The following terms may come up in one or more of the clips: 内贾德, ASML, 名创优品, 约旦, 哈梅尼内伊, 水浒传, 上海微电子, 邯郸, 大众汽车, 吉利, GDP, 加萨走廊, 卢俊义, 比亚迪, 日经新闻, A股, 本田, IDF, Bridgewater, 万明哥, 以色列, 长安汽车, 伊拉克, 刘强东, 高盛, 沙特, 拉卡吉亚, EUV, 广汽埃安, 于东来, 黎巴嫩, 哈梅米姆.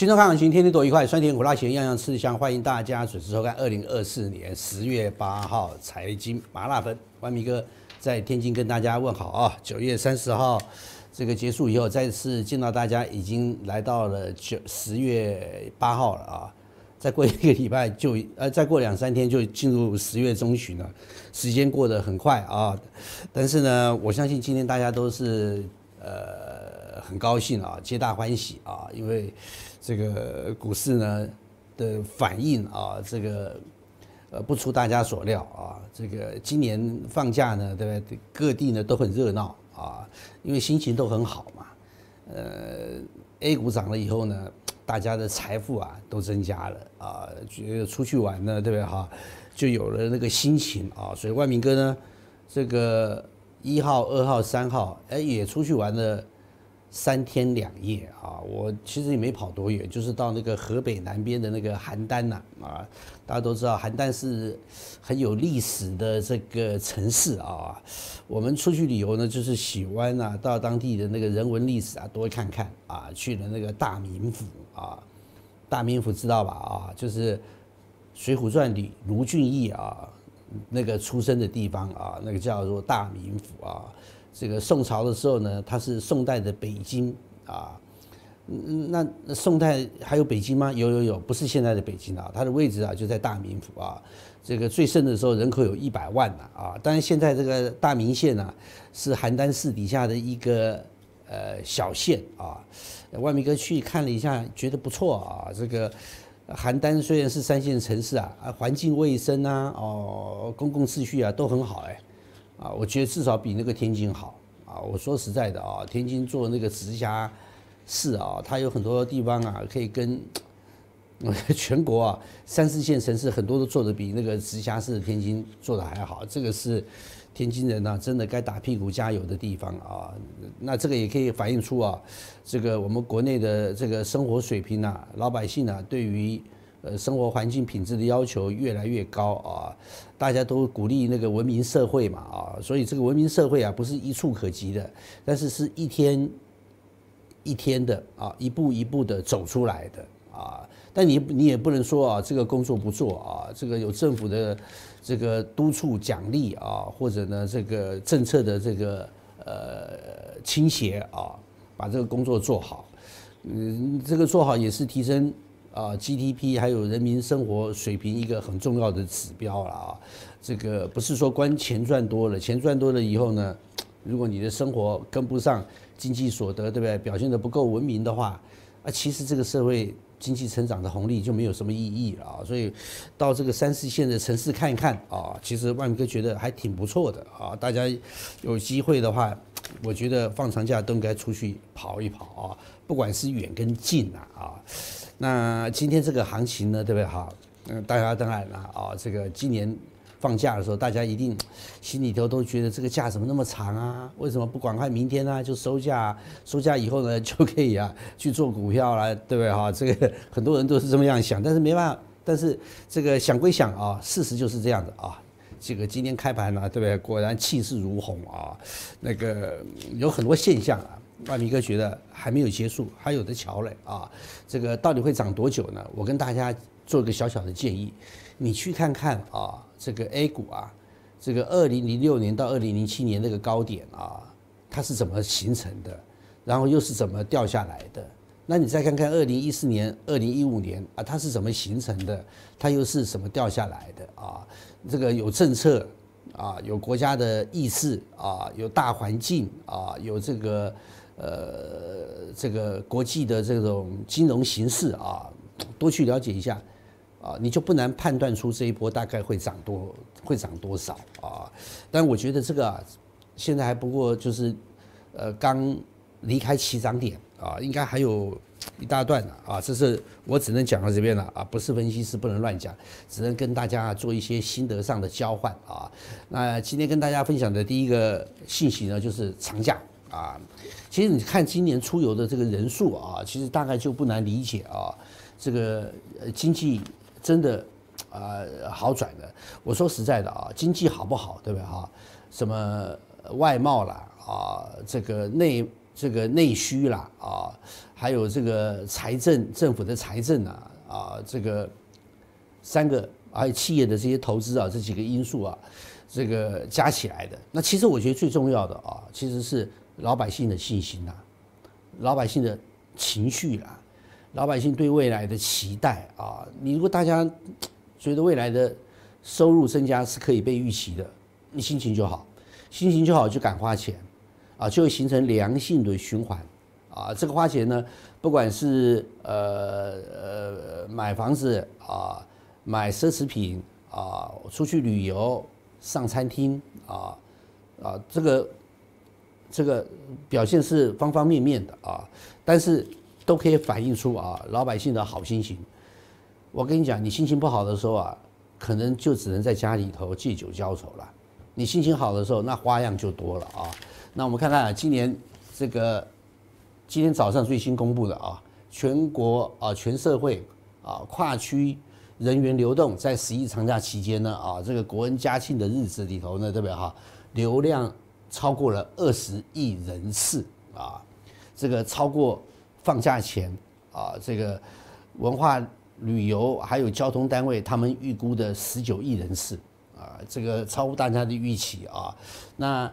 轻松看行情，天天多愉快，酸甜苦辣咸，样样吃香。欢迎大家准时收看2024年10月8号财经麻辣分，万明哥在天津跟大家问好啊。9月30号这个结束以后，再次见到大家，已经来到了10月8号了啊。 再过一个礼拜就再过2、3天就进入10月中旬了，时间过得很快啊。但是呢，我相信今天大家都是很高兴啊，皆大欢喜啊，因为这个股市呢的反应啊，这个不出大家所料啊，这个今年放假呢，对不对？各地呢都很热闹啊，因为心情都很好嘛。A 股涨了以后呢。 大家的财富啊都增加了啊，觉得出去玩呢，对不对哈？就有了那个心情啊，所以万明哥呢，这个1号、2号、3号，哎也出去玩了3天2夜啊。我其实也没跑多远，就是到那个河北南边的那个邯郸呐啊，大家都知道邯郸是很有历史的这个城市啊。我们出去旅游呢，就是喜欢啊到当地的那个人文历史啊多看看啊，去了那个大名府。 啊，大名府知道吧？啊，就是《水浒传》里卢俊义啊，那个出生的地方啊，那个叫做大名府啊。这个宋朝的时候呢，它是宋代的北京啊。那宋代还有北京吗？有，不是现在的北京啊，它的位置啊就在大名府啊。这个最盛的时候人口有100万呢啊。当然现在这个大名县呢、啊，是邯郸市底下的一个。 小县啊，万明哥去看了一下，觉得不错啊。这个邯郸虽然是3线城市啊，环境卫生啊，哦，公共秩序啊都很好哎，啊，我觉得至少比那个天津好啊。我说实在的啊，天津做那个直辖市啊，它有很多地方啊可以跟全国啊3、4线城市很多都做得比那个直辖市的天津做得还好，这个是。 天津人呢、啊，真的该打屁股加油的地方啊，那这个也可以反映出啊，这个我们国内的这个生活水平啊，老百姓啊，对于生活环境品质的要求越来越高啊，大家都鼓励那个文明社会嘛啊，所以这个文明社会啊，不是一触可及的，但是是一天一天的啊，一步一步的走出来的。 啊，但你也不能说啊，这个工作不做啊，这个有政府的这个督促奖励啊，或者呢这个政策的这个倾斜啊，把这个工作做好，嗯，这个做好也是提升啊 GDP 还有人民生活水平一个很重要的指标了啊，这个不是说光钱赚多了，钱赚多了以后呢，如果你的生活跟不上经济所得，对不对？表现得不够文明的话，啊，其实这个社会。 经济成长的红利就没有什么意义了啊，所以到这个3、4线的城市看一看啊，其实万明哥觉得还挺不错的啊。大家有机会的话，我觉得放长假都应该出去跑一跑啊，不管是远跟近啊。那今天这个行情呢，对不对哈？嗯，大家当然啦啊，这个今年放假的时候，大家一定心里头都觉得这个假怎么那么长啊？为什么不赶快明天啊就收假、啊？收假以后呢就可以啊去做股票啦、啊，对不对哈？这个很多人都是这么样想，但是没办法，但是这个想归想啊，事实就是这样的啊。这个今天开盘呢、啊，对不对？果然气势如虹啊，那个有很多现象啊。 万明哥觉得还没有结束，还有的瞧嘞啊！这个到底会涨多久呢？我跟大家做个小小的建议，你去看看啊，这个 A 股啊，这个2006年到2007年那个高点啊，它是怎么形成的，然后又是怎么掉下来的？那你再看看2014年、2015年啊，它是怎么形成的，它又是怎么掉下来的啊？这个有政策。 啊，有国家的意识啊，有大环境啊，有这个国际的这种金融形势啊，多去了解一下啊，你就不难判断出这一波大概会涨多少啊。但我觉得这个、啊、现在还不过就是刚离开起涨点啊，应该还有一大段呢啊。这是我只能讲到这边了啊，不是分析师不能乱讲，只能跟大家做一些心得上的交换啊。那今天跟大家分享的第一个信息呢，就是长假啊。其实你看今年出游的这个人数啊，其实大概就不难理解啊。这个经济真的好转了。我说实在的啊，经济好不好，对不对哈？什么外贸啦啊，这个内。这个内需啦啊，还有这个财政政府的财政啊啊这个三个，还有企业的这些投资啊这几个因素啊，这个加起来的。那其实我觉得最重要的啊，其实是老百姓的信心啦、啊，老百姓的情绪啦、啊，老百姓对未来的期待啊。你如果大家觉得未来的收入增加是可以被预期的，你心情就好，心情就好就敢花钱，啊，就会形成良性的循环，啊，这个花钱呢，不管是买房子啊，买奢侈品啊，出去旅游、上餐厅啊，啊，这个表现是方方面面的啊，但是都可以反映出啊老百姓的好心情。我跟你讲，你心情不好的时候啊，可能就只能在家里头借酒浇愁了。你心情好的时候，那花样就多了啊。那我们看看、啊、今年这个今天早上最新公布的啊，全国啊全社会啊跨区人员流动，在11长假期间呢啊，这个国恩嘉庆的日子里头呢，对不对哈？流量超过了20亿人次啊，这个超过放假前啊，这个文化旅游还有交通单位，他们预估的19亿人次啊，这个超乎大家的预期啊。那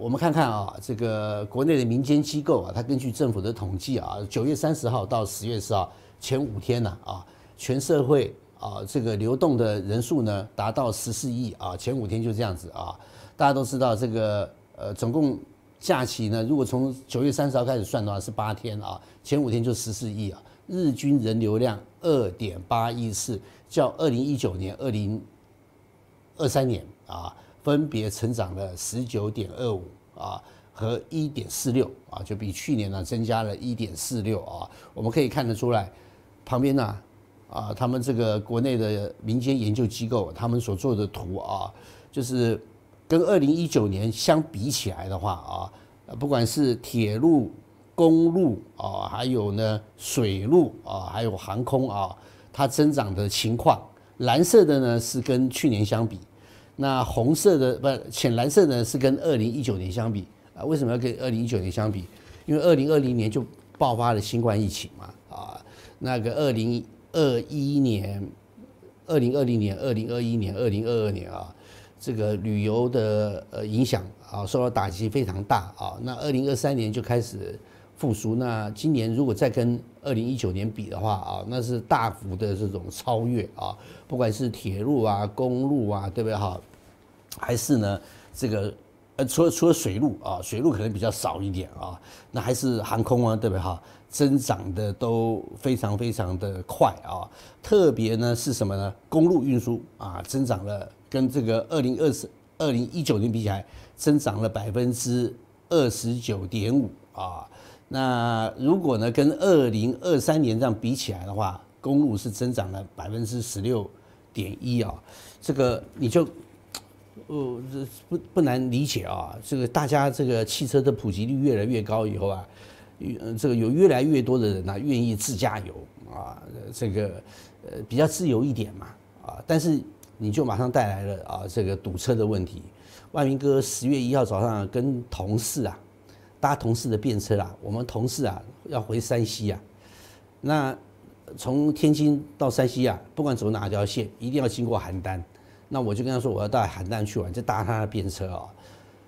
我们看看啊，这个国内的民间机构啊，它根据政府的统计啊，9月30号到10月4号前5天呢啊，全社会啊这个流动的人数呢达到14亿啊，前5天就这样子啊。大家都知道这个总共假期呢，如果从9月30号开始算的话是8天啊，前5天就14亿啊。日均人流量2.8亿次，较2019年、2023年啊，分别成长了19.25啊和1.46啊，就比去年呢、啊、增加了1.46啊。我们可以看得出来，旁边呢啊，他们这个国内的民间研究机构他们所做的图啊，就是跟2019年相比起来的话啊，不管是铁路、公路啊，还有呢水路啊，还有航空啊，它增长的情况，蓝色的呢是跟去年相比，那红色的不浅蓝色呢是跟2019年相比啊。为什么要跟2019年相比？因为2020年就爆发了新冠疫情嘛啊，那个2021年、2020年、2021年、2022年啊，这个旅游的影响啊，受到打击非常大啊。那2023年就开始复苏，那今年如果再跟2019年比的话啊，那是大幅的这种超越啊，不管是铁路啊、公路啊，对不对哈？还是呢，这个除了水路啊，水路可能比较少一点啊，那还是航空啊，对不对哈？增长的都非常非常的快啊，特别呢是什么呢？公路运输啊，增长了跟这个2019年比起来，增长了29.5%啊。那如果呢，跟2023年这样比起来的话，公路是增长了16.1%啊。这个你就，不难理解啊。这个大家这个汽车的普及率越来越高以后啊，这个有越来越多的人啊，愿意自驾游啊，这个比较自由一点嘛啊，但是你就马上带来了啊这个堵车的问题。万明哥10月1号早上跟同事啊，搭同事的便车啦，我们同事啊要回山西啊，那从天津到山西啊，不管走哪条线，一定要经过邯郸。那我就跟他说我要到邯郸去玩，就搭他的便车啊，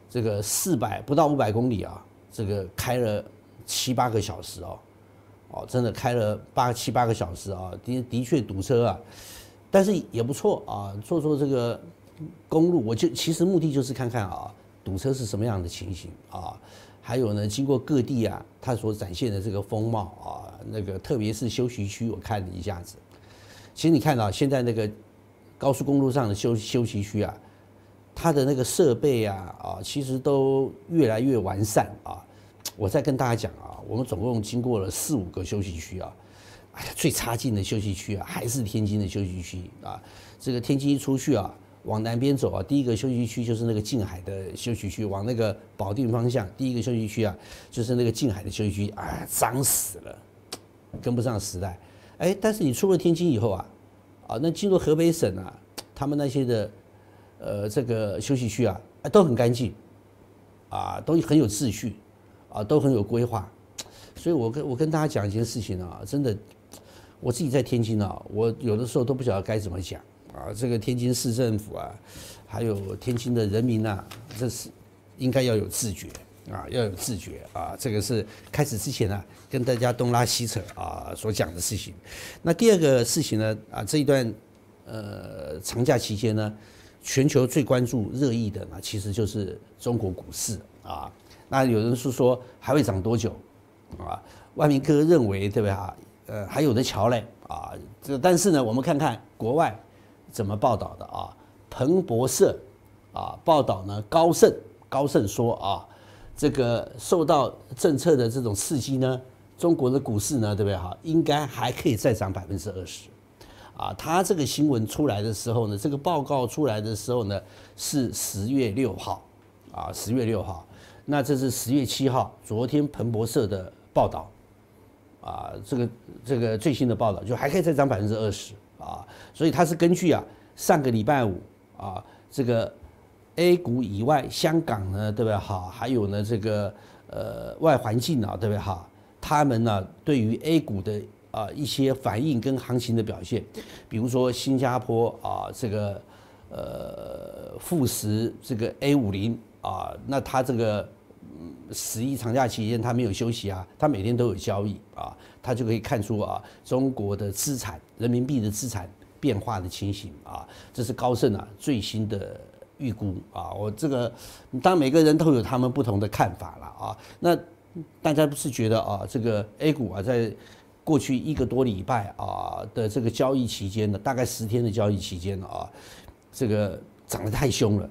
这个400不到500公里啊，这个开了7、8个小时哦，哦真的开了7、8个小时啊，的确堵车啊。但是也不错啊，做这个公路，我就其实目的就是看看啊，堵车是什么样的情形啊，还有呢，经过各地啊，它所展现的这个风貌啊，那个特别是休息区，我看了一下子，其实你看到现在那个高速公路上的休息区啊，它的那个设备啊其实都越来越完善啊。我再跟大家讲啊，我们总共经过了4、5个休息区啊。最差劲的休息区啊，还是天津的休息区啊。这个天津一出去啊，往南边走啊，第一个休息区就是那个近海的休息区，往那个保定方向，第一个休息区啊，就是那个近海的休息区啊，脏死了，跟不上时代。哎，但是你出了天津以后啊，啊，那进入河北省啊，他们那些的这个休息区啊，都很干净，啊，都很有秩序。啊，都很有规划。所以我跟大家讲一件事情啊，真的，我自己在天津啊，我有的时候都不晓得该怎么讲啊。这个天津市政府啊，还有天津的人民啊，这是应该要有自觉。 啊，要有自觉啊！这个是开始之前呢、啊，跟大家东拉西扯啊所讲的事情。那第二个事情呢，啊这一段长假期间呢，全球最关注热议的呢，其实就是中国股市啊。那有人是说还会涨多久啊？万明哥认为对不对啊？还有的瞧嘞啊。这但是呢，我们看看国外怎么报道的啊。彭博社啊报道呢，高盛说啊。 这个受到政策的这种刺激呢，中国的股市呢，对不对哈？应该还可以再涨20%。啊，他这个新闻出来的时候呢，这个报告出来的时候呢，是10月6号，啊，10月6号。那这是10月7号，昨天彭博社的报道，啊，这个最新的报道就还可以再涨20%啊。所以它是根据啊上个礼拜五啊这个。 A 股以外，香港呢，对不对哈？还有呢，这个外环境啊，对不对哈？他们呢、啊，对于 A 股的一些反应跟行情的表现，比如说新加坡啊，这个富时这个 A50啊，那它这个11长假期间它没有休息啊，它每天都有交易啊，它就可以看出啊中国的资产人民币的资产变化的情形啊，这是高盛啊最新的。 预估啊，我这个，当每个人都有他们不同的看法了啊。那大家不是觉得啊，这个 A 股啊，在过去1个多礼拜啊的这个交易期间呢，大概10天的交易期间啊，这个涨得太凶了，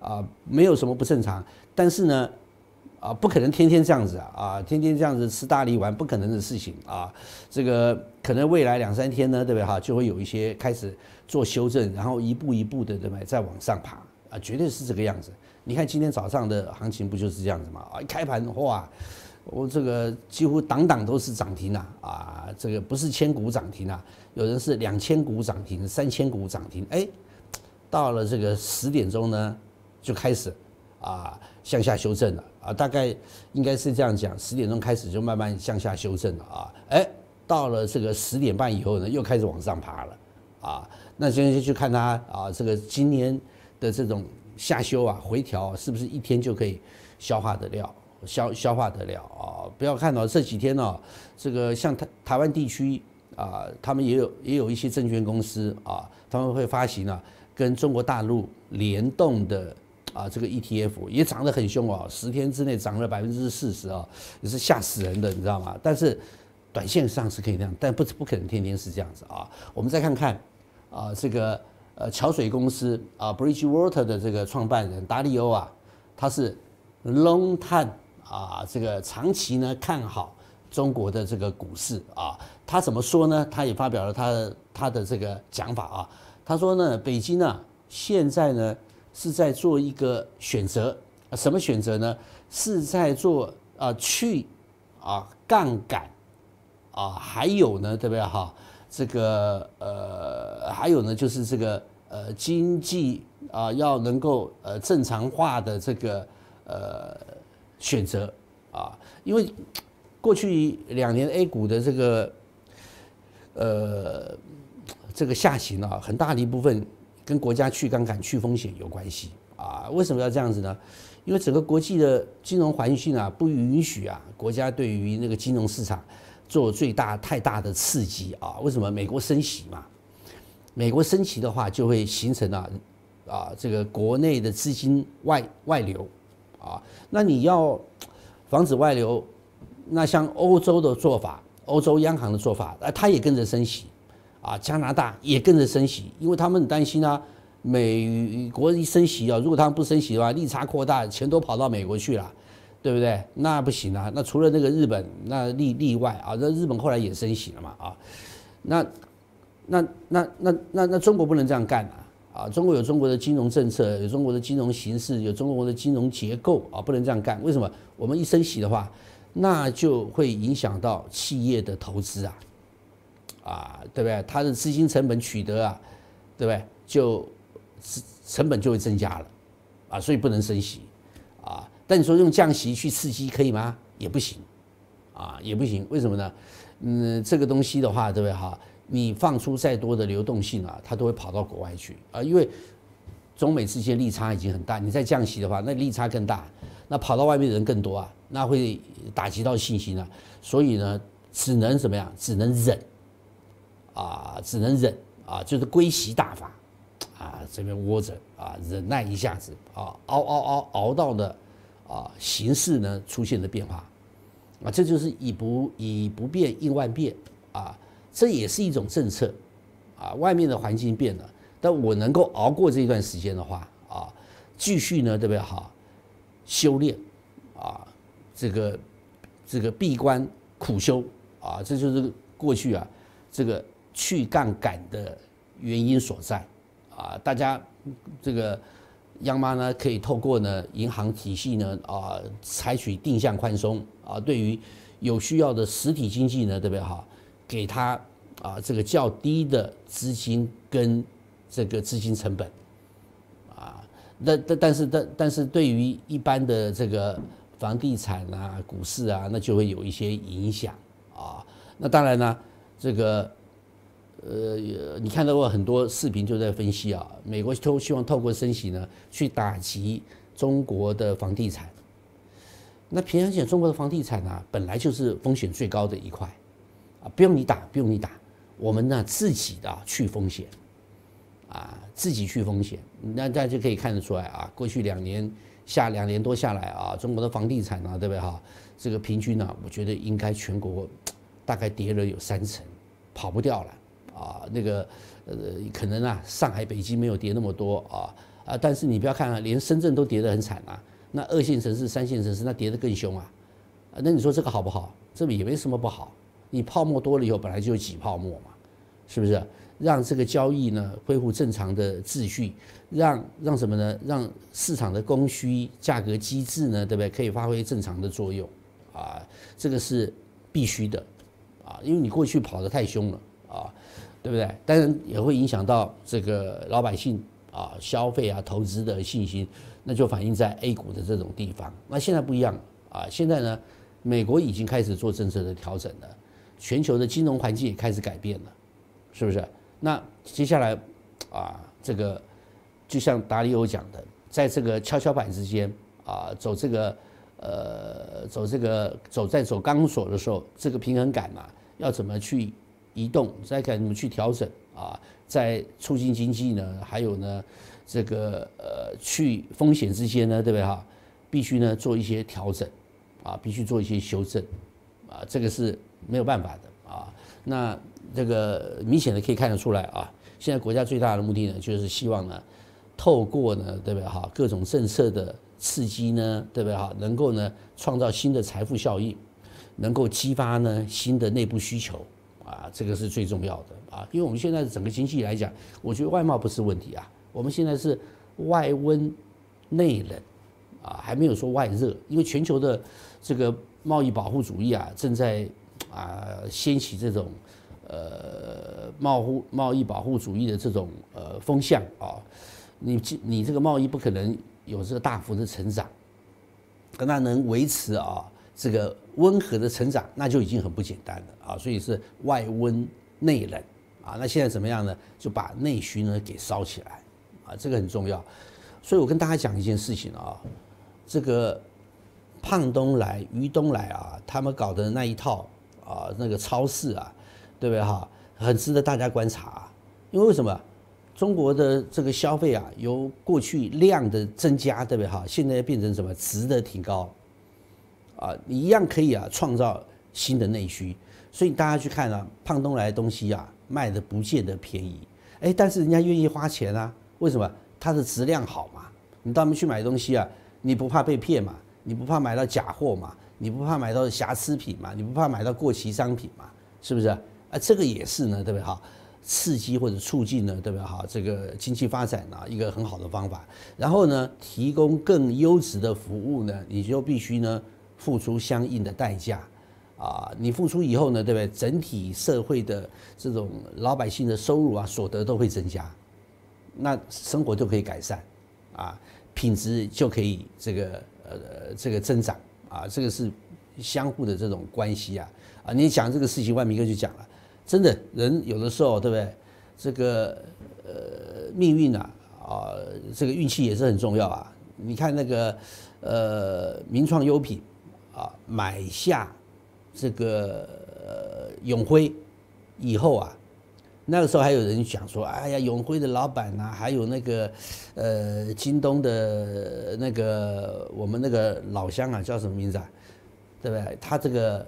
啊，没有什么不正常。但是呢，啊，不可能天天这样子啊，天天这样子吃大力丸不可能的事情啊。这个可能未来2、3天呢，对不对哈？就会有一些开始做修正，然后一步一步的，对不对？再往上爬。 啊，绝对是这个样子。你看今天早上的行情不就是这样子吗？啊，一开盘哇，我这个几乎档档都是涨停啊！啊，这个不是1000股涨停啊，有人是2000股涨停、3000股涨停。哎，到了这个10点钟呢，就开始啊向下修正了啊，大概应该是这样讲，10点钟开始就慢慢向下修正了啊。哎，到了这个10点半以后呢，又开始往上爬了啊。那今天就去看它啊，这个今年。 的这种下修啊，回调是不是一天就可以消化得了啊？不要看到这几天哦，这个像台湾地区啊，他们也有一些证券公司啊，他们会发行啊跟中国大陆联动的啊这个 ETF 也涨得很凶哦，10天之内涨了40%啊，也是吓死人的，你知道吗？但是短线上是可以这样，但不可能天天是这样子啊。我们再看看啊这个。 桥水公司啊 ，Bridgewater 的这个创办人达利欧啊，他是 long time 啊，这个长期呢看好中国的这个股市啊。他怎么说呢？他也发表了他的这个讲法啊。他说呢，北京啊，现在呢是在做一个选择，什么选择呢？是在做杠杆啊，还有呢，对不对哈？ 这个还有呢，就是这个经济啊，要能够正常化的这个选择啊，因为过去2年 A 股的这个下行啊，很大的一部分跟国家去杠杆、去风险有关系啊。为什么要这样子呢？因为整个国际的金融环境啊，不允许啊，国家对于那个金融市场。 做太大的刺激啊！为什么美国升息嘛？美国升息的话，就会形成这个国内的资金外流啊。那你要防止外流，那像欧洲的做法，欧洲央行的做法，它也跟着升息啊。加拿大也跟着升息，因为他们很担心啊，美国一升息啊，如果他们不升息的话，利差扩大，钱都跑到美国去了。 对对不对？那不行啊，那除了那个日本那例外啊，那日本后来也升息了嘛啊，那中国不能这样干啊啊！中国有中国的金融政策，有中国的金融形式，有中国的金融结构啊，不能这样干。为什么？我们一升息的话，那就会影响到企业的投资啊，啊，对不对？它的资金成本取得啊，对不对？就成本就会增加了啊，所以不能升息啊。 但你说用降息去刺激可以吗？也不行，啊，也不行。为什么呢？嗯，这个东西的话，对不对哈？你放出再多的流动性啊，它都会跑到国外去啊，因为中美之间利差已经很大，你再降息的话，那利差更大，那跑到外面的人更多啊，那会打击到信心啊。所以呢，只能怎么样？只能忍，啊，只能忍啊，就是归息大法，啊，这边窝着啊，忍耐一下子啊，熬到的。 啊，形势呢出现了变化，啊，这就是以不变应万变啊，这也是一种政策，啊，外面的环境变了，但我能够熬过这一段时间的话，啊，继续呢，对不对？好，修炼，啊，这个闭关苦修啊，这就是过去啊这个去杠杆的原因所在，啊，大家这个。 央妈呢，可以透过呢银行体系呢啊，采取定向宽松啊，对于有需要的实体经济呢，对不对哈？给它啊这个较低的资金跟这个资金成本啊，但是对于一般的这个房地产啊、股市啊，那就会有一些影响啊。那当然呢，这个。 你看到过很多视频就在分析啊，美国都希望透过升息呢，去打击中国的房地产。那平常讲，中国的房地产啊，本来就是风险最高的一块，啊，不用你打，不用你打，我们呢自己的去风险，啊，自己去风险。那大家就可以看得出来啊，过去两年多下来啊，中国的房地产啊，对不对哈？这个平均呢、啊，我觉得应该全国大概跌了有30%，跑不掉了。 啊，那个可能啊，上海、北京没有跌那么多啊啊，但是你不要看啊，连深圳都跌得很惨啊。那2线城市、3线城市那跌得更凶啊。那你说这个好不好？这也没什么不好。你泡沫多了以后，本来就有挤泡沫嘛，是不是？让这个交易呢恢复正常的秩序，让什么呢？让市场的供需价格机制呢，对不对？可以发挥正常的作用啊，这个是必须的啊，因为你过去跑得太凶了啊。 对不对？当然也会影响到这个老百姓啊、消费啊、投资的信心，那就反映在 A 股的这种地方。那现在不一样啊，现在呢，美国已经开始做政策的调整了，全球的金融环境也开始改变了，是不是？那接下来啊，这个就像达里欧讲的，在这个跷跷板之间啊，走钢索的时候，这个平衡感嘛、啊，要怎么去？ 移动，再看怎么去调整啊，在促进经济呢，还有呢，这个去风险之间呢，对不对哈？必须呢做一些调整，啊，必须做一些修正，啊，这个是没有办法的啊。那这个明显的可以看得出来啊，现在国家最大的目的呢，就是希望呢，透过呢，对不对哈，各种政策的刺激呢，对不对哈，能够呢创造新的财富效应，能够激发呢新的内部需求。 啊，这个是最重要的啊，因为我们现在整个经济来讲，我觉得外贸不是问题啊，我们现在是外温内冷，啊，还没有说外热，因为全球的这个贸易保护主义啊，正在啊掀起这种贸易保护主义的这种风向啊，你这个贸易不可能有这个大幅的成长，但它能维持啊。 这个温和的成长，那就已经很不简单了啊，所以是外温内冷啊。那现在怎么样呢？就把内需呢给烧起来啊，这个很重要。所以我跟大家讲一件事情啊，这个胖东来、于东来啊，他们搞的那一套啊，那个超市啊，对不对哈？很值得大家观察啊，因为为什么？中国的这个消费啊，由过去量的增加，对不对哈？现在变成什么？值的挺高。 啊，你一样可以啊，创造新的内需，所以大家去看啊，胖东来的东西啊，卖的不见得便宜，哎，但是人家愿意花钱啊，为什么？它的质量好嘛，你到那边去买东西啊，你不怕被骗嘛？你不怕买到假货嘛？你不怕买到瑕疵品嘛？你不怕买到过期商品嘛？是不是？啊，这个也是呢，对不对？哈，刺激或者促进呢，对不对？哈，这个经济发展啊，一个很好的方法。然后呢，提供更优质的服务呢，你就必须呢付出相应的代价。 啊，你付出以后呢，对不对？整体社会的这种老百姓的收入啊、所得都会增加，那生活就可以改善，啊，品质就可以这个增长啊，这个是相互的这种关系啊啊！你讲这个事情，万明哥就讲了，真的人有的时候对不对？这个命运啊啊，这个运气也是很重要啊。你看那个名创优品啊，买下。 这个永辉以后啊，那个时候还有人讲说，哎呀，永辉的老板呐、啊，还有那个京东的那个我们那个老乡啊，叫什么名字啊？对不对？他这个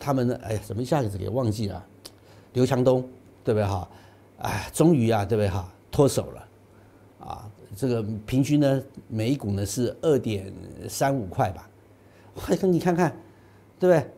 他们哎呀，怎么一下子给忘记了？刘强东对不对哈？哎，终于啊，对不对哈？脱手了啊！这个平均呢，每一股呢是2.35块吧？你看看。 对不对？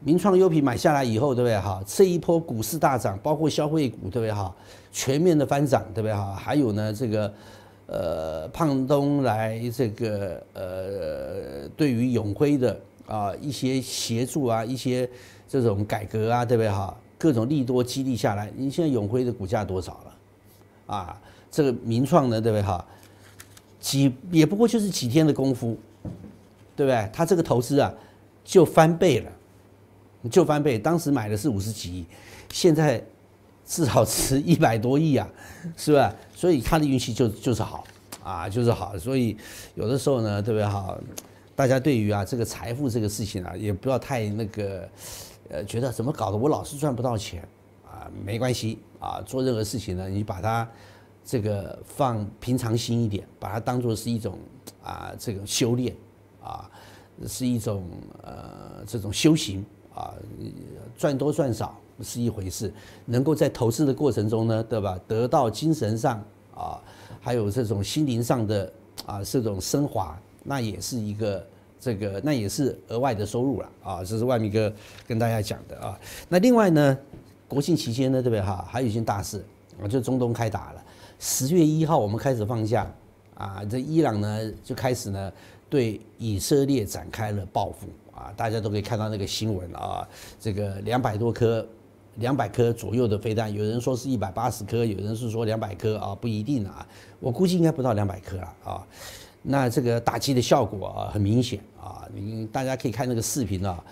名创优品买下来以后，对不对？哈，这一波股市大涨，包括消费股，对不对？哈，全面的翻涨，对不对？哈，还有呢，这个胖东来这个对于永辉的啊一些协助啊，一些这种改革啊，对不对？哈，各种利多激励下来，你现在永辉的股价多少了？啊，这个名创呢，对不对？哈，也不过就是几天的功夫，对不对？他这个投资啊。 就翻倍了，就翻倍。当时买的是50几亿，现在至少值100多亿啊，是吧？所以他的运气就是好啊，就是好。所以有的时候呢，对不对哈？大家对于啊这个财富这个事情啊，也不要太那个，觉得怎么搞的，我老是赚不到钱啊，没关系啊。做任何事情呢，你把它这个放平常心一点，把它当做是一种啊这个修炼啊。 是一种这种修行啊，赚多赚少是一回事，能够在投资的过程中呢，对吧？得到精神上啊，还有这种心灵上的啊这种升华，那也是一个这个，那也是额外的收入了啊。这是万明哥跟大家讲的啊。那另外呢，国庆期间呢，对不对哈？还有一件大事啊，就中东开打了。10月1号我们开始放假啊，这伊朗呢就开始呢。 对以色列展开了报复啊！大家都可以看到那个新闻啊，这个200多颗、200颗左右的飞弹，有人说是180颗，有人是说200颗啊，不一定啊，我估计应该不到200颗了啊。那这个打击的效果啊，很明显啊，你大家可以看那个视频啊，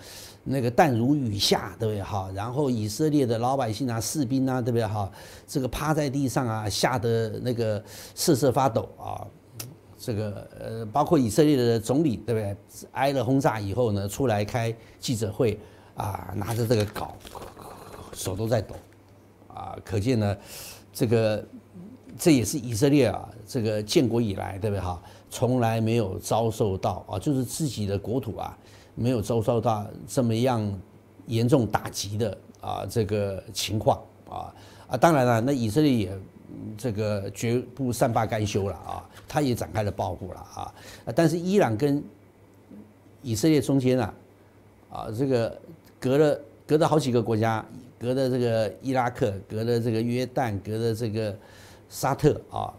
那个弹如雨下，对不对哈？然后以色列的老百姓啊、士兵啊，对不对哈？这个趴在地上啊，吓得那个瑟瑟发抖啊。 这个包括以色列的总理，对不对？挨了轰炸以后呢，出来开记者会啊，拿着这个镐，手都在抖，啊，可见呢，这个这也是以色列啊，这个建国以来，对不对哈？从来没有遭受到啊，就是自己的国土啊，没有遭受到这么样严重打击的啊这个情况啊，当然了，那以色列也。 这个绝不善罢甘休了啊！他也展开了报复了啊！但是伊朗跟以色列中间啊，啊，这个隔了好几个国家，隔了这个伊拉克，隔了这个约旦，隔了这个沙特啊，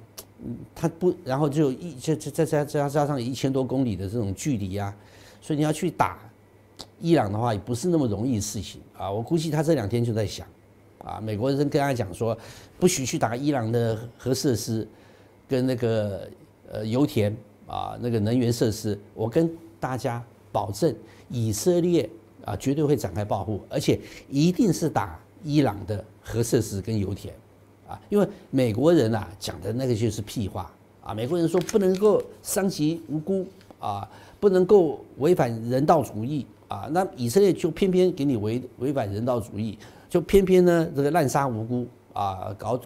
他不，然后就再加上1000多公里的这种距离啊，所以你要去打伊朗的话，也不是那么容易的事情啊！我估计他这2天就在想。 啊，美国人跟他讲说，不许去打伊朗的核设施，跟那个油田啊，那个能源设施。我跟大家保证，以色列啊绝对会展开报复，而且一定是打伊朗的核设施跟油田，啊，因为美国人啊讲的那个就是屁话啊。美国人说不能够伤及无辜啊，不能够违反人道主义啊，那以色列就偏偏给你违反人道主义。 就偏偏呢，这个滥杀无辜啊，搞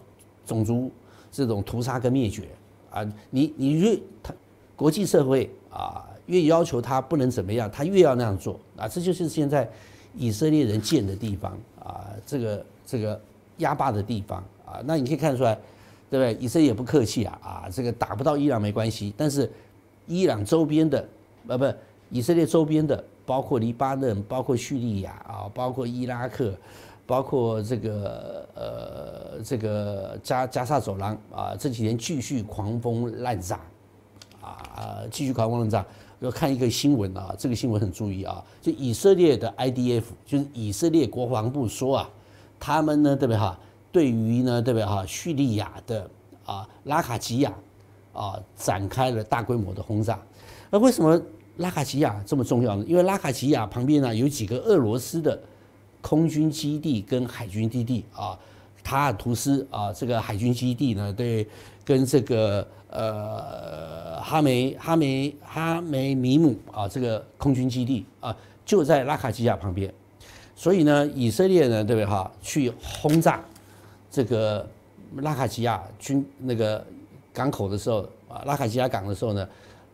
种族这种屠杀跟灭绝啊，你越他国际社会啊越要求他不能怎么样，他越要那样做啊，这就是现在以色列人贱的地方啊，这个压霸的地方啊，那你可以看出来，对不对？以色列也不客气啊，这个打不到伊朗没关系，但是伊朗周边的，以色列周边的，包括黎巴嫩，包括叙利亚啊，包括伊拉克，包括这个加萨走廊啊，这几年继续狂风滥炸，啊，继续狂风滥炸。要看一个新闻啊，这个新闻很注意啊，就以色列的 IDF， 就是以色列国防部说啊，他们呢，对不对哈？对于呢，对不对哈？叙利亚的啊拉卡吉亚啊展开了大规模的轰炸。那为什么拉卡吉亚这么重要呢？因为拉卡吉亚旁边呢有几个俄罗斯的空军基地跟海军基地啊，塔尔图斯啊这个海军基地呢，对，跟这个。哈梅米姆啊，这个空军基地啊，就在拉卡吉亚旁边，所以呢，以色列呢，对不对哈？去轰炸这个拉卡吉亚那个港口的时候啊，拉卡吉亚港的时候呢，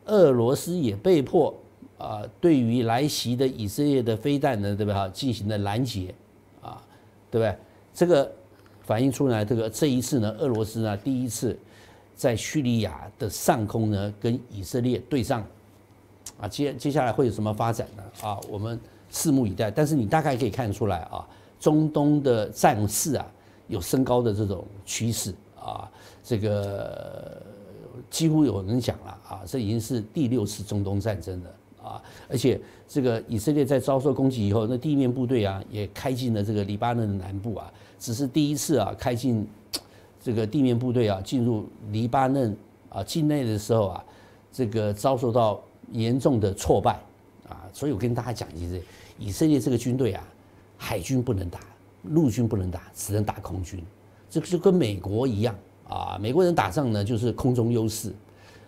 俄罗斯也被迫啊，对于来袭的以色列的飞弹呢，对不对哈？进行了拦截啊，对不对？这个反映出来，这一次呢，俄罗斯呢第一次。在叙利亚的上空呢，跟以色列对上，啊，接下来会有什么发展呢？啊，我们拭目以待。但是你大概可以看出来啊，中东的战事啊有升高的这种趋势啊，这个几乎有人讲了啊，这已经是第6次中东战争了啊，而且这个以色列在遭受攻击以后，那地面部队啊也开进了这个黎巴嫩的南部啊，只是第一次啊开进。这个地面部队啊，进入黎巴嫩啊境内的时候啊，这个遭受到严重的挫败啊，所以我跟大家讲一句，以色列这个军队啊，海军不能打，陆军不能打，只能打空军，这个就跟美国一样啊，美国人打仗呢就是空中优势，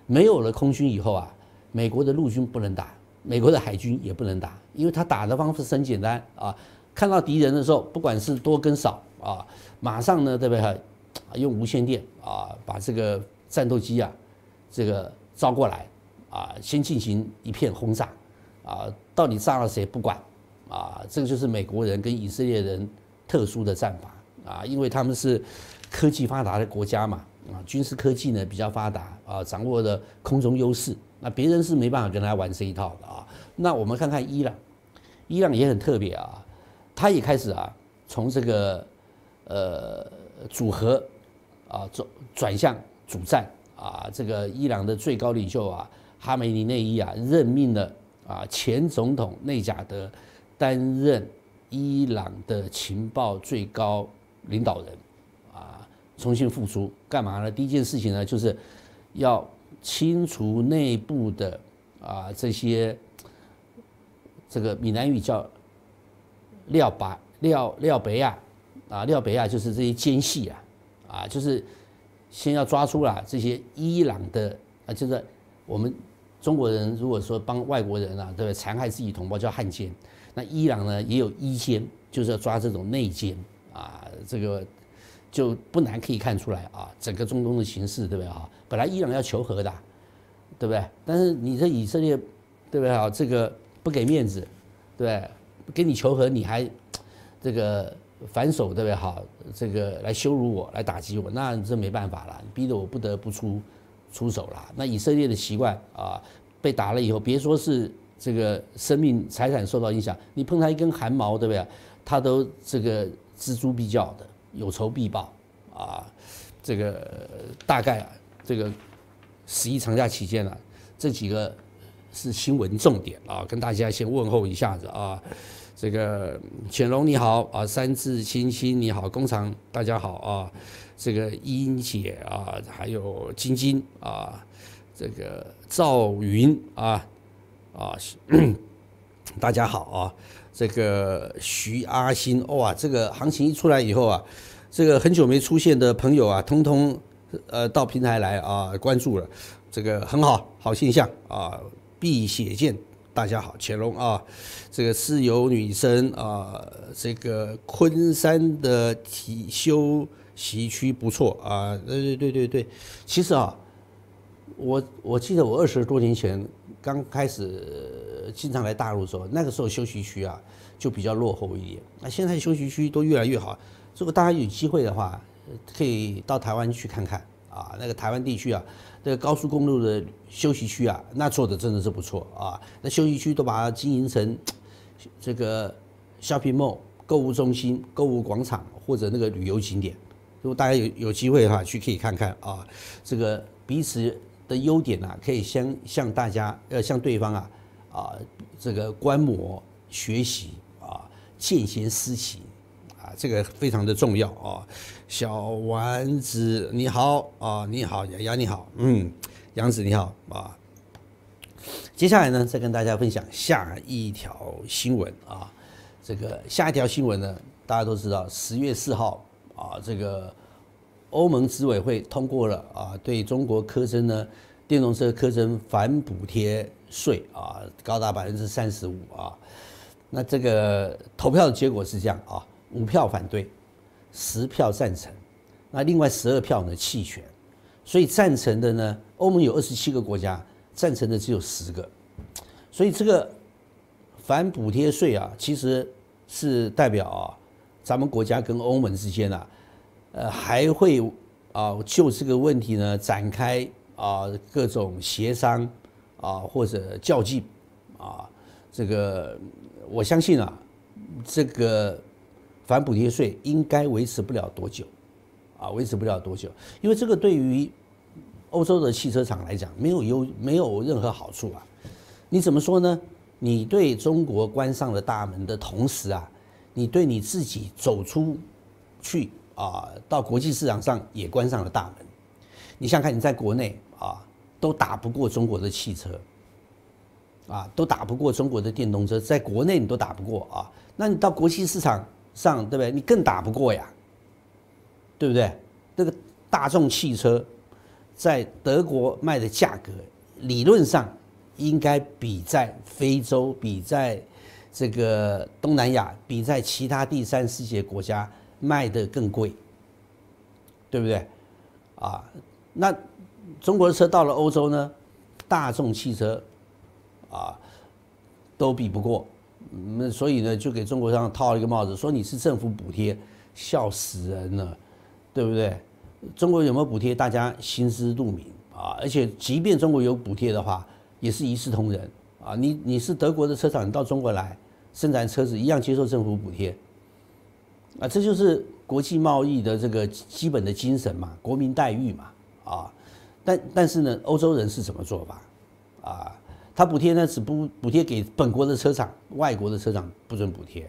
没有了空军以后啊，美国的陆军不能打，美国的海军也不能打，因为他打的方式很简单啊，看到敌人的时候，不管是多跟少啊，马上呢，对不对？用无线电啊，把这个战斗机啊，这个招过来啊，先进行一片轰炸啊，到底炸了谁不管啊，这个就是美国人跟以色列人特殊的战法啊，因为他们是科技发达的国家嘛啊，军事科技呢比较发达啊，掌握了空中优势，那别人是没办法跟他玩这一套的啊。那我们看看伊朗，伊朗也很特别啊，他也开始啊从这个组合。啊，转向主战啊！这个伊朗的最高领袖啊，哈梅尼内伊啊，任命了啊前总统内贾德担任伊朗的情报最高领导人啊，重新复出干嘛呢？第一件事情呢，就是要清除内部的啊这些这个闽南语叫廖北亚啊，廖北亚就是这些奸细啊。啊，就是先要抓出啦这些伊朗的啊，就是我们中国人如果说帮外国人啊，对不对？残害自己同胞叫汉奸，那伊朗呢也有伊奸，就是要抓这种内奸啊，这个就不难可以看出来啊，整个中东的形势，对不对啊？本来伊朗要求和的，对不对？但是你这以色列，对不对啊？这个不给面子，对不对？跟你求和，你还这个。反手对不对？好，这个来羞辱我，来打击我，那这没办法了，逼得我不得不出手了。那以色列的习惯啊，被打了以后，别说是这个生命财产受到影响，你碰他一根汗毛，对不对？他都这个锱铢必较的，有仇必报啊。这个大概啊，这个11长假期间啊，这几个是新闻重点啊，跟大家先问候一下子啊。这个潜龙你好啊，三字星星你好，工厂大家好啊，这个英姐啊，还有晶晶啊，这个赵云啊，大家好啊，这个徐阿新哇，这个行情一出来以后啊，这个很久没出现的朋友啊，通通到平台来啊关注了，这个很好现象啊，避血见。大家好，乾隆啊，这个是有女生啊，这个昆山的体休息区不错啊，对，其实啊，我记得我20多年前刚开始经常来大陆的时候，那个时候休息区啊就比较落后一点，那现在休息区都越来越好，如果大家有机会的话，可以到台湾去看看啊，那个台湾地区啊，这个高速公路的休息区啊，那做的真的是不错啊。那休息区都把它经营成这个 shopping mall 购物中心、购物广场或者那个旅游景点。如果大家有机会的话，去可以看看啊。这个彼此的优点啊，可以先向大家向对方啊这个观摩学习啊，见贤思齐。 这个非常的重要啊，小丸子你好啊，你好雅雅你好，嗯，杨子你好啊。接下来呢，再跟大家分享下一条新闻啊。这个下一条新闻呢，大家都知道，10月4号啊，这个欧盟执委会通过了啊，对中国课征呢电动车课征反补贴税啊，高达35%啊。那这个投票的结果是这样啊。 5票反对，10票赞成，那另外12票呢弃权，所以赞成的呢，欧盟有27个国家，赞成的只有10个，所以这个反补贴税啊，其实是代表啊，咱们国家跟欧盟之间啊，还会啊就这个问题呢展开啊各种协商啊或者较劲啊，这个我相信啊，这个。 反补贴税应该维持不了多久，啊，维持不了多久，因为这个对于欧洲的汽车厂来讲，没有任何好处啊。你怎么说呢？你对中国关上了大门的同时啊，你对你自己走出去啊，到国际市场上也关上了大门。你想看你在国内啊，都打不过中国的汽车，啊，都打不过中国的电动车，在国内你都打不过啊，那你到国际市场。 上对不对？你更打不过呀，对不对？那个大众汽车在德国卖的价格，理论上应该比在非洲、比在这个东南亚、比在其他第三世界国家卖的更贵，对不对？啊，那中国的车到了欧洲呢，大众汽车啊都比不过。 那所以呢，就给中国上套了一个帽子，说你是政府补贴，笑死人了，对不对？中国有没有补贴，大家心知肚明啊！而且，即便中国有补贴的话，也是一视同仁啊！你是德国的车厂，你到中国来生产车子，一样接受政府补贴啊！这就是国际贸易的这个基本的精神嘛，国民待遇嘛啊！但是呢，欧洲人是怎么做法啊？ 他补贴呢，只补贴给本国的车厂，外国的车厂不准补贴，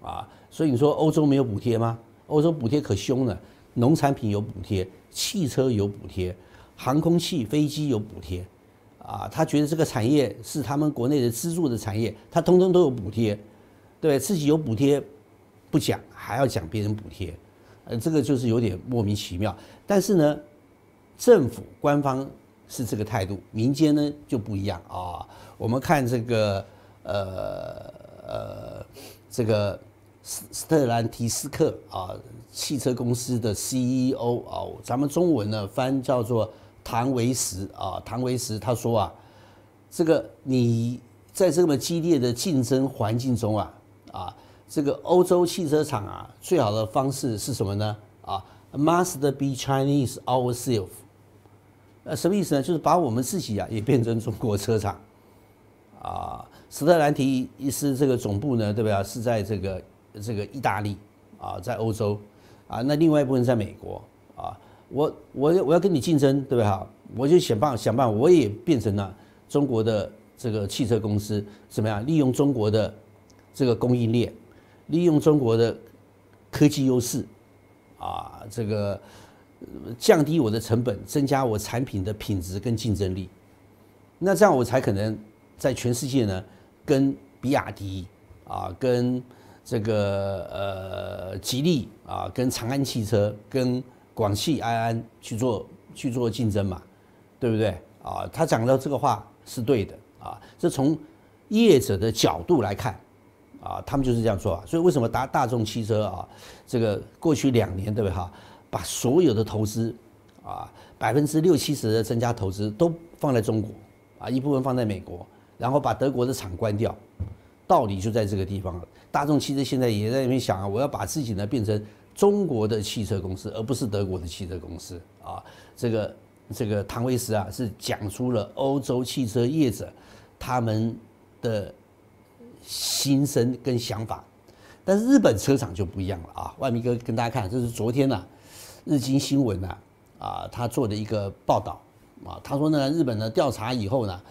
啊，所以你说欧洲没有补贴吗？欧洲补贴可凶了，农产品有补贴，汽车有补贴，航空器、飞机有补贴，啊，他觉得这个产业是他们国内的支柱的产业，他通通都有补贴，对自己有补贴不讲，还要讲别人补贴，这个就是有点莫名其妙。但是呢，政府官方。 是这个态度，民间呢就不一样啊。我们看这个这个斯特兰提斯克啊，汽车公司的 CEO 啊，咱们中文呢翻叫做唐维时啊。唐维时他说啊，这个你在这么激烈的竞争环境中啊，这个欧洲汽车厂啊，最好的方式是什么呢？啊 ，must be Chinese ourselves。 什么意思呢？就是把我们自己啊也变成中国车厂，啊，斯特兰提斯这个总部呢，对不对？是在这个意大利啊，在欧洲啊，那另外一部分在美国啊，我要跟你竞争，对不对？好，我就想办法，我也变成了中国的这个汽车公司，怎么样？利用中国的这个供应链，利用中国的科技优势，啊，这个。 降低我的成本，增加我产品的品质跟竞争力，那这样我才可能在全世界呢，跟比亚迪啊，跟这个吉利啊，跟长安汽车、跟广汽埃安去做竞争嘛，对不对啊？他讲到这个话是对的啊，这从业者的角度来看啊，他们就是这样做啊。所以为什么大众汽车啊，这个过去2年对不对哈？ 把所有的投资，啊，60%-70%的增加投资都放在中国，啊，一部分放在美国，然后把德国的厂关掉，道理就在这个地方了。大众汽车现在也在那边想啊，我要把自己呢变成中国的汽车公司，而不是德国的汽车公司啊。这个这个唐卫石啊，是讲出了欧洲汽车业者他们的心声跟想法。但是日本车厂就不一样了啊！万明哥跟大家看，这是昨天啊，日经新闻啊，他做的一个报道啊，他说呢，日本呢调查以后呢，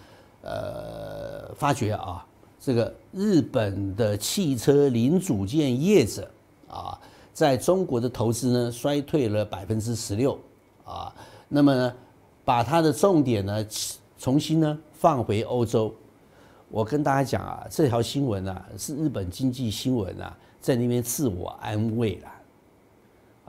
发觉啊，这个日本的汽车零组件业者啊，在中国的投资呢衰退了16%啊，那么呢，把它的重点呢重新呢放回欧洲。我跟大家讲啊，这条新闻啊是日本经济新闻啊，在那边自我安慰啦，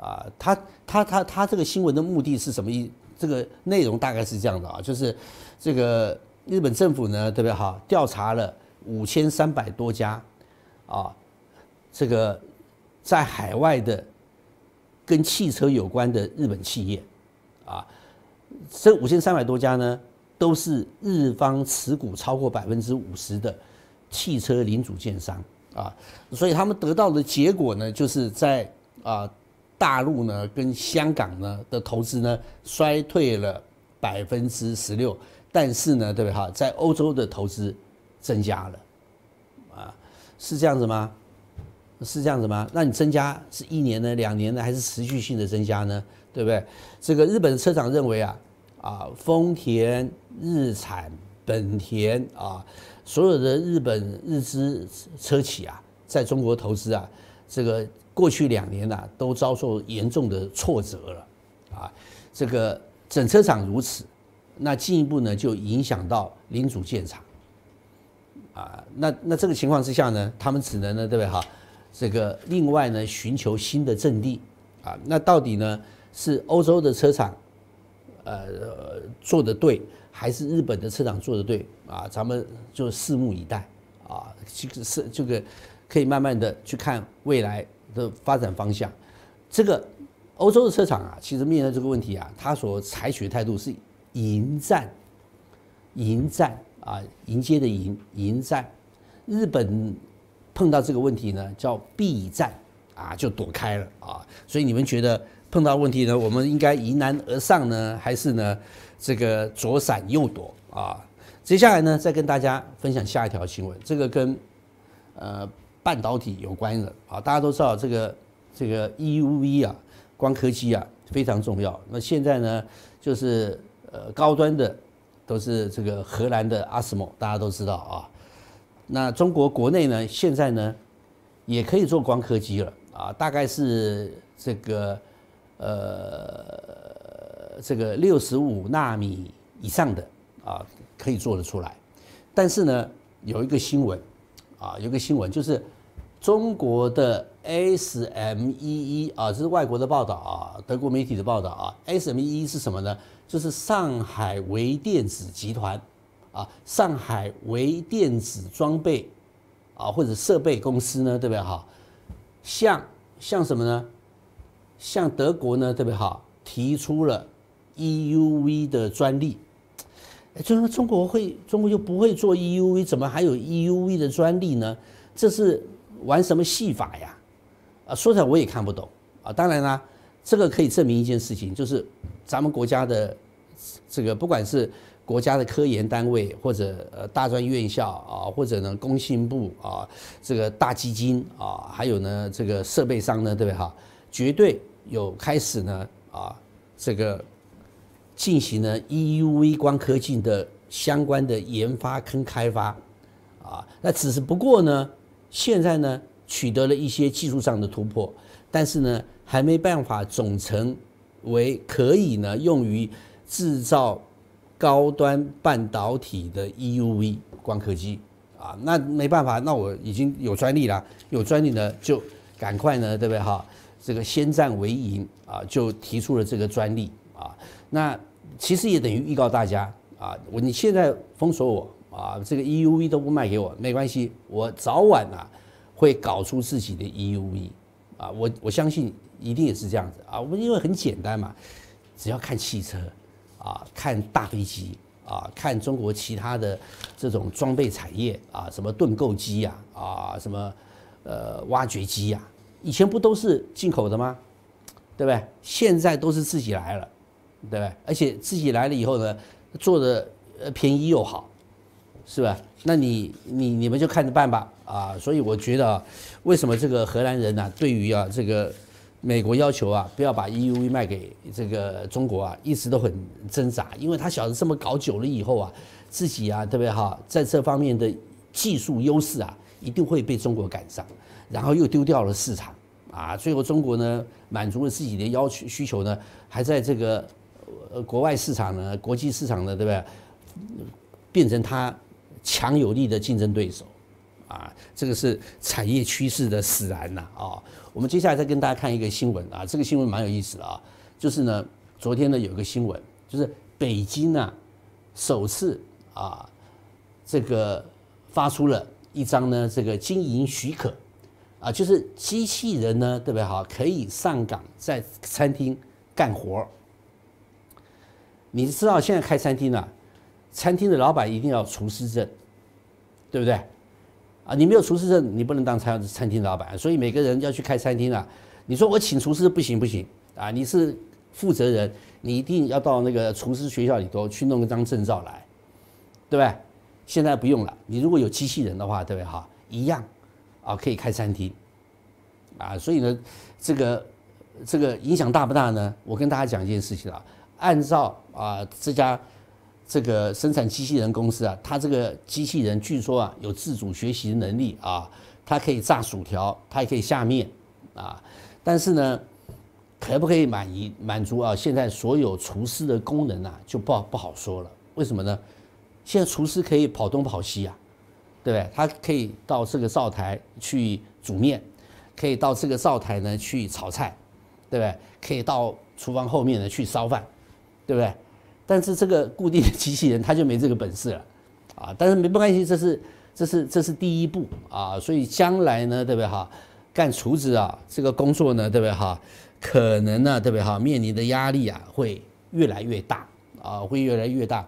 啊，他这个新闻的目的是什么意？这个内容大概是这样的啊，就是这个日本政府呢，对不对哈？调查了5300多家啊，这个在海外的跟汽车有关的日本企业啊，这5300多家呢，都是日方持股超过50%的汽车零组件商啊，所以他们得到的结果呢，就是在大陆呢跟香港呢的投资呢衰退了16%，但是呢，对不对哈，在欧洲的投资增加了，啊，是这样子吗？是这样子吗？那你增加是1年呢、2年呢，还是持续性的增加呢？对不对？这个日本的车厂认为啊。啊，丰田、日产、本田啊，所有的日本日资车企啊，在中国投资啊，这个过去2年啊，都遭受严重的挫折了，啊，这个整车厂如此，那进一步呢就影响到零组件厂，啊，那这个情况之下呢，他们只能呢，对不对哈？这个另外呢，寻求新的阵地，啊，那到底呢是欧洲的车厂？做得对还是日本的车厂做得对啊？咱们就拭目以待啊，这个可以慢慢的去看未来的发展方向。这个欧洲的车厂啊，其实面对这个问题啊，它所采取的态度是迎战啊，迎接的迎战。日本碰到这个问题呢，叫避战啊，就躲开了啊。所以你们觉得？碰到问题呢，我们应该迎难而上呢，还是呢这个左闪右躲啊？接下来呢，再跟大家分享下一条新闻，这个跟半导体有关的啊。大家都知道这个 EUV 啊，光刻机啊非常重要。那现在呢，就是高端的都是这个荷兰的 ASML， 大家都知道啊。那中国国内呢，现在呢也可以做光刻机了啊，大概是这个。这个65纳米以上的啊，可以做得出来。但是呢，有一个新闻啊，有一个新闻就是中国的 ASMEE 啊，这是外国的报道啊，德国媒体的报道啊。ASMEE 是什么呢？就是上海微电子集团啊，上海微电子装备啊或者设备公司呢，对不对哈？像什么呢？向德国呢，对不对哈？提出了 EUV 的专利，就是中国又不会做 EUV， 怎么还有 EUV 的专利呢？这是玩什么戏法呀？啊，说起来我也看不懂啊。当然啦，这个可以证明一件事情，就是咱们国家的这个不管是国家的科研单位或者大专院校啊，或者呢工信部啊，这个大基金啊，还有呢这个设备商呢，对不对哈？绝对有开始呢啊，这个进行了 EUV 光刻镜的相关的研发跟开发啊，那只是不过呢，现在呢取得了一些技术上的突破，但是呢还没办法总成为可以呢用于制造高端半导体的 EUV 光刻机啊，那没办法，那我已经有专利了，有专利呢就赶快呢，对不对哈？这个先战为营啊，就提出了这个专利啊。那其实也等于预告大家啊，你现在封锁我啊，这个 EUV 都不卖给我，没关系，我早晚啊会搞出自己的 EUV 啊。我相信一定也是这样子啊。我因为很简单嘛，只要看汽车啊，看大飞机啊，看中国其他的这种装备产业啊，什么盾构机呀，啊，什么挖掘机呀。以前不都是进口的吗？对不对？现在都是自己来了，对吧？而且自己来了以后呢，做的便宜又好，是吧？那你们就看着办吧啊！所以我觉得啊，为什么这个荷兰人呢、啊，对于啊这个美国要求啊不要把 EUV 卖给这个中国啊，一直都很挣扎，因为他晓得这么搞久了以后啊，自己啊特别好在这方面的技术优势啊，一定会被中国赶上，然后又丢掉了市场。 啊，最后中国呢满足了自己的要求需求呢，还在这个国外市场呢、国际市场呢，对不对？变成它强有力的竞争对手，啊，这个是产业趋势的使然呐啊。我们接下来再跟大家看一个新闻啊，这个新闻蛮有意思的啊，就是呢，昨天呢有一个新闻，就是北京呢、啊、首次啊这个发出了一张呢这个经营许可。 啊，就是机器人呢，对不对？好，可以上岗在餐厅干活。你知道现在开餐厅啊，餐厅的老板一定要厨师证，对不对？啊，你没有厨师证，你不能当餐厅老板。所以每个人要去开餐厅啊，你说我请厨师不行不行啊，你是负责人，你一定要到那个厨师学校里头去弄一张证照来，对不对？现在不用了，你如果有机器人的话，对不对？哈，一样。 啊，可以开餐厅，啊，所以呢，这个影响大不大呢？我跟大家讲一件事情啊，按照啊这家这个生产机器人公司啊，它这个机器人据说啊有自主学习能力啊，它可以炸薯条，它也可以下面啊，但是呢，可不可以满足啊现在所有厨师的功能啊，就不好说了。为什么呢？现在厨师可以跑东跑西啊。 对不对？他可以到这个灶台去煮面，可以到这个灶台呢去炒菜，对不对？可以到厨房后面呢去烧饭，对不对？但是这个固定的机器人他就没这个本事了，啊！但是没关系，这是第一步啊！所以将来呢，对不对哈？干厨子啊这个工作呢，对不对哈？可能呢，对不对哈？面临的压力啊会越来越大啊，会越来越大。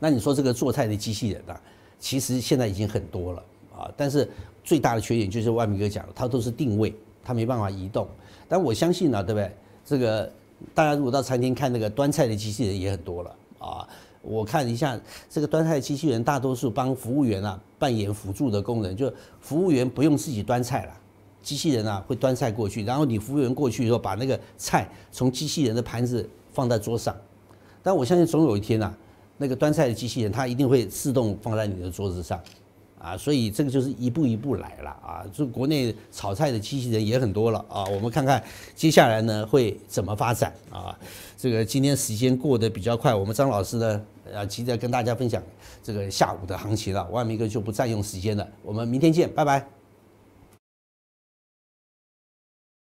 那你说这个做菜的机器人啊？ 其实现在已经很多了啊，但是最大的缺点就是万明哥讲的，它都是定位，它没办法移动。但我相信呢，对不对？这个大家如果到餐厅看那个端菜的机器人也很多了啊。我看一下这个端菜机器人，大多数帮服务员啊扮演辅助的功能，就服务员不用自己端菜了，机器人啊会端菜过去，然后你服务员过去以后，把那个菜从机器人的盘子放在桌上。但我相信总有一天啊。 那个端菜的机器人，它一定会自动放在你的桌子上，啊，所以这个就是一步一步来了啊。就国内炒菜的机器人也很多了啊，我们看看接下来呢会怎么发展啊。这个今天时间过得比较快，我们张老师呢急着跟大家分享这个下午的行情了，万明哥就不占用时间了，我们明天见，拜拜。